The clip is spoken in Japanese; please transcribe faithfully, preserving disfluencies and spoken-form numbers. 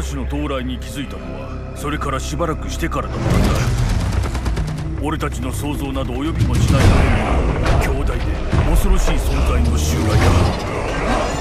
嵐の到来に気づいたのはそれからしばらくしてからだったんだ。俺たちの想像など及びもしない兄弟で恐ろしい存在の襲来だ。